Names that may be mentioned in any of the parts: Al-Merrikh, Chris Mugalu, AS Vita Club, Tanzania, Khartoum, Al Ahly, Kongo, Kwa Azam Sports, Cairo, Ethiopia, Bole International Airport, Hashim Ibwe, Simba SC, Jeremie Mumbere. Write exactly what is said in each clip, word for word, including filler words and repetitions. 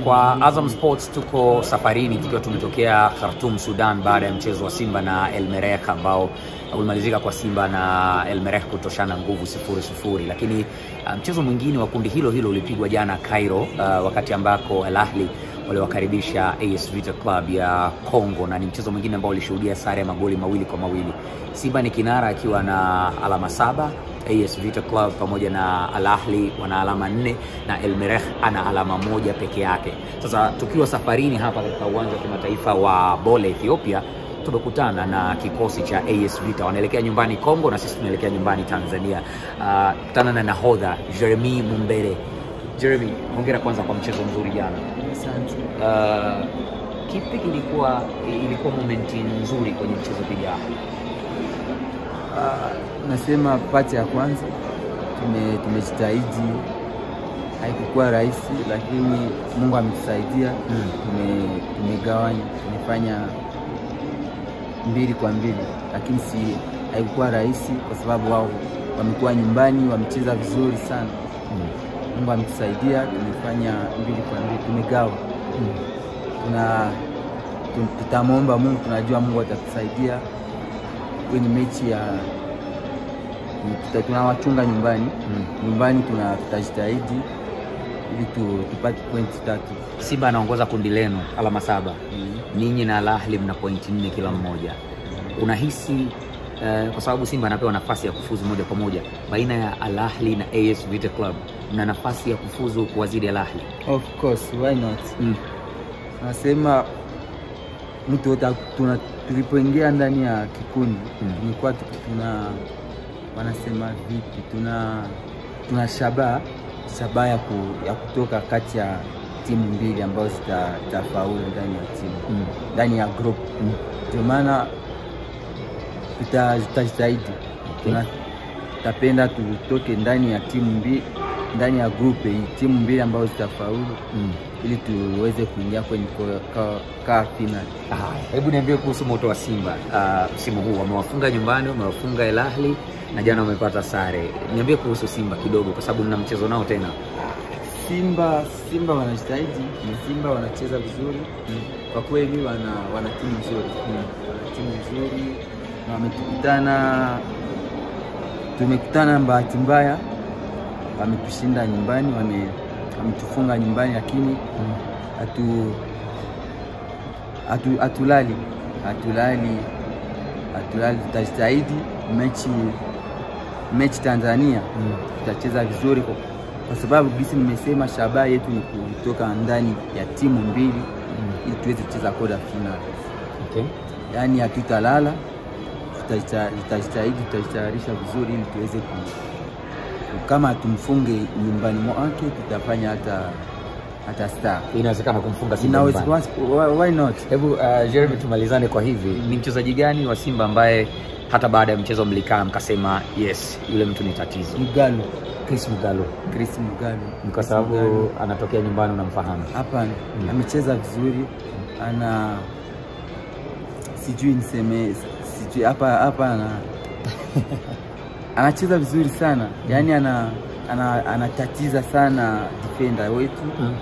Kwa Azam Sports tuko safarini tukiwa tumetokea Khartoum, Sudan, baada ya mchezo wa Simba na Al-Merrikh ambao ulimalizika kwa Simba na Al-Merrikh kutoshana nguvu sifuri sifuri. Lakini mchezo mwingine wa kundi hilo hilo ulipigwa jana Cairo, uh, wakati ambako Al Ahly waliwakaribisha A S Vita Club ya Kongo, na ni mchezo mwingine ambao ulishuhudia sare magoli mawili kwa mawili. Simba ni kinara akiwa na alama saba, A S Vita Club pamoja na Al Ahly wana alama nne na Al-Merrikh ana alama moja peke yake. Sasa tukiwa safarini hapa katika uwanja wa kimataifa wa Bole Ethiopia, tumekutana na kikosi cha A S Vita. Wanaelekea nyumbani Kongo na sisi tunaelekea nyumbani Tanzania. Uh, tana na nahodha Jeremie Mumbere. Jeremie, hongera kwanza kwa mchezo mzuri jana. Asante. Uh, kipi kilikuwa ilikuwa momenti nzuri kwenye mchezo jana? Uh, nasema pati ya kwanza tume tumejitahidi, haikuwa rahisi lakini Mungu ametusaidia. Mm. tume tumegawanya tumefanya mbili kwa mbili, lakini si haikuwa rahisi kwa sababu wao wamekuwa nyumbani, wamecheza vizuri sana. Mm. Mungu ametusaidia, tumefanya mbili kwa mbili, tumegawa. Mm. Tuna tutamwomba Mungu, tunajua Mungu atatusaidia kwenye mechi ya tunawachunga nyumbani. Mm. Nyumbani tuna tutajitahidi ili tu, tupate pointi tatu. Simba anaongoza kundi lenu alama saba. Mm. Ninyi na Al Ahly mna pointi nne kila mmoja. Mm. Unahisi uh, kwa sababu Simba anapewa nafasi ya kufuzu moja kwa moja baina ya Al Ahly na A S Vita Club, mna nafasi ya kufuzu kuwazidi Al Ahly? Of course, why not? Mm. Nasema mtu tuna tulipoingia ndani ya kikundi, mm, ni kwa tuna wanasema vipi, tuna tuna shaba shaba ya, ku, ya kutoka kati ya timu mbili ambazo zitafaulu ndani ya timu ndani, mm, ya group. Mm. Kwa maana tutajitahidi, tuna tapenda tutoke ndani ya timu mbili, ndani ya group hii timu mbili ambazo zitafaulu. Mm. Ili tuweze kuingia kwenye kwa final. Ah, hebu niambie kuhusu moto wa Simba. Uh, msimu huu wamewafunga nyumbani, wamewafunga Al Ahly na jana wamepata sare. Niambie kuhusu Simba kidogo kwa sababu mna mchezo nao tena. Simba Simba wanajitahidi, Simba wanacheza vizuri. Mm. Kwa kweli wana wana timu nzuri. Mm. Wana timu nzuri na wametukutana, tumekutana bahati mbaya. Wametushinda nyumbani, wame ametufunga nyumbani, lakini atu atu atulali atulali atulali tutajitahidi mechi mechi Tanzania. Mm. Tutacheza vizuri kwa sababu bisi nimesema shabaha yetu ni kutoka ndani ya timu mbili. Mm. Ili tuweze kucheza koda final. Okay. Yaani hatutalala, tutajitahidi, tutajitayarisha vizuri ili tuweze ku kama tumfunge nyumbani mwake tutafanya hata hata star. Inawezekana kumfunga Simba. Inawezekana, why not? Hebu uh, Jeremie, tumalizane kwa hivi. Ni mchezaji gani wa Simba ambaye hata baada ya mchezo mlikaa mkasema yes, yule mtu ni tatizo? Mugalu, Chris Mugalu. Chris Mugalu. Kwa sababu anatokea nyumbani unamfahamu. Hapana. Mm. Amecheza vizuri. Ana sijui niseme sijui hapa hapa ana anacheza vizuri sana. Yaani ana anatatiza ana sana defender wetu. Mm.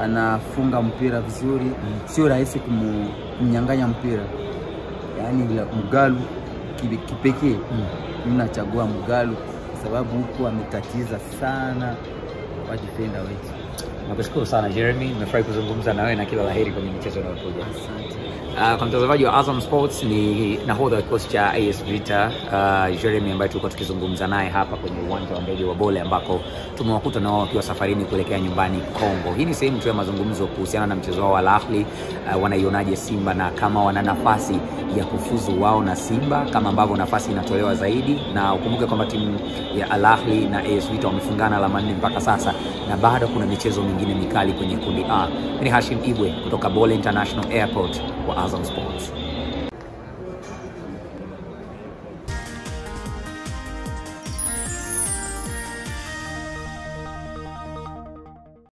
Anafunga mpira vizuri. Mm. Sio rahisi kumnyang'anya mpira. Yaani Mugalu kipekee. Mm. Mimi nachagua Mugalu kwa sababu huko ametatiza sana kwa defender wetu. Nakushukuru sana Jeremie, nimefurahi kuzungumza na wewe na kila laheri kwenye michezo inayokuja. Asante. Uh, kwa mtazamaji wa Azam Sports, ni nahodha wa kikosi cha A S Vita, uh, Jeremie ambaye tulikuwa tukizungumza naye hapa kwenye uwanja wa ndege wa Bole ambako tumewakuta na wao wakiwa safarini kuelekea nyumbani Kongo. Hii ni sehemu tu ya mazungumzo kuhusiana na mchezo wao wa Al Ahly, uh, wanaionaje Simba na kama wana nafasi ya kufuzu wao na Simba kama ambavyo nafasi inatolewa zaidi, na ukumbuke kwamba timu ya Al Ahly na A S Vita wamefungana alama nne mpaka sasa na bado kuna michezo mingine mikali kwenye kundi A. Mimi Hashim Ibwe kutoka Bole International Airport wa Azam Sports.